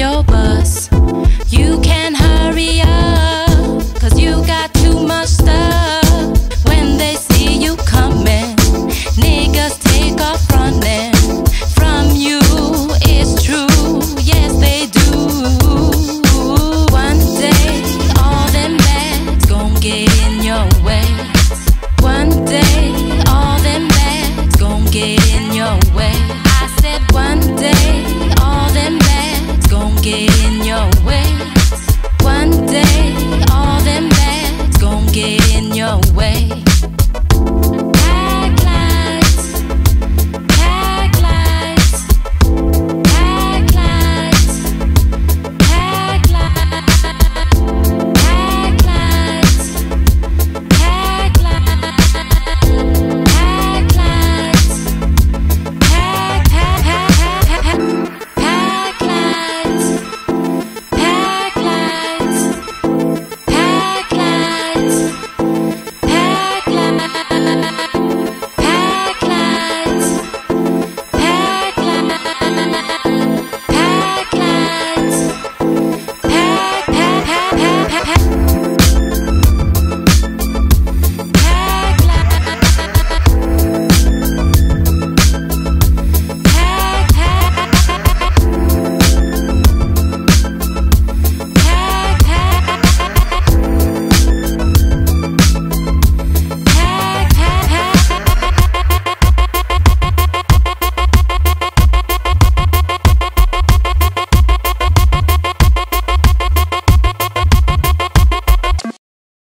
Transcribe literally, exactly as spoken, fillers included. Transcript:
your bus. You can hurry up, cause you got too much stuff. When they see you coming, niggas take off running from you, it's true, yes they do. One day, all them bags gon' get in your way. One day, all them bags gon' get in your way. I said one day, all them bags gon' get in your way. One day.